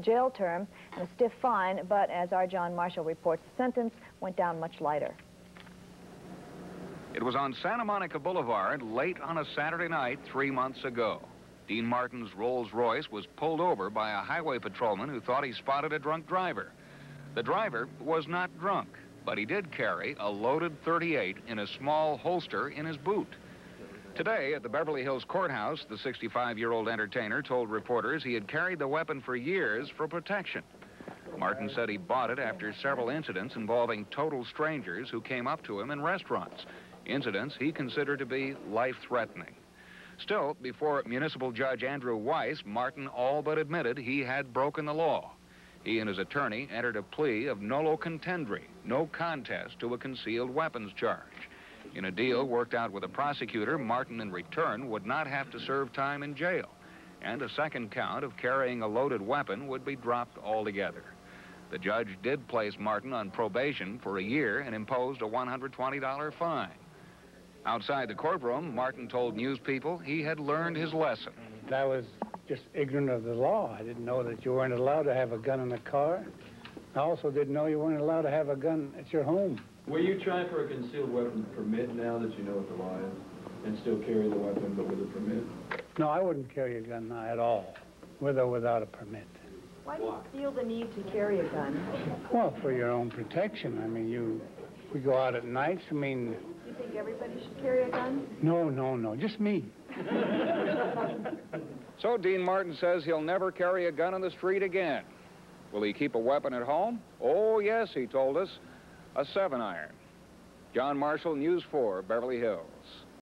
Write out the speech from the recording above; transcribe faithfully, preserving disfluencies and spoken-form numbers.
Jail term and a stiff fine, but as our John Marshall reports, the sentence went down much lighter. It was on Santa Monica Boulevard late on a Saturday night three months ago. Dean Martin's Rolls-Royce was pulled over by a highway patrolman who thought he spotted a drunk driver. The driver was not drunk, but he did carry a loaded thirty-eight in a small holster in his boot. Today, at the Beverly Hills Courthouse, the sixty-five-year-old entertainer told reporters he had carried the weapon for years for protection. Martin said he bought it after several incidents involving total strangers who came up to him in restaurants, incidents he considered to be life-threatening. Still, before Municipal Judge Andrew Weiss, Martin all but admitted he had broken the law. He and his attorney entered a plea of nolo contendere, no contest to a concealed weapons charge. In a deal worked out with a prosecutor, Martin, in return, would not have to serve time in jail, and a second count of carrying a loaded weapon would be dropped altogether. The judge did place Martin on probation for a year and imposed a one hundred twenty dollar fine. Outside the courtroom, Martin told news people he had learned his lesson. I was just ignorant of the law. I didn't know that you weren't allowed to have a gun in a car. I also didn't know you weren't allowed to have a gun at your home. Were you trying for a concealed weapon permit now that you know what the law is, and still carry the weapon but with a permit? No, I wouldn't carry a gun now at all, with or without a permit. Why do you feel the need to carry a gun? Well, for your own protection. I mean, you, we go out at nights, I mean... You think everybody should carry a gun? No, no, no, just me. So Dean Martin says he'll never carry a gun on the street again. Will he keep a weapon at home? Oh, yes, he told us. A seven iron. John Marshall, News four, Beverly Hills.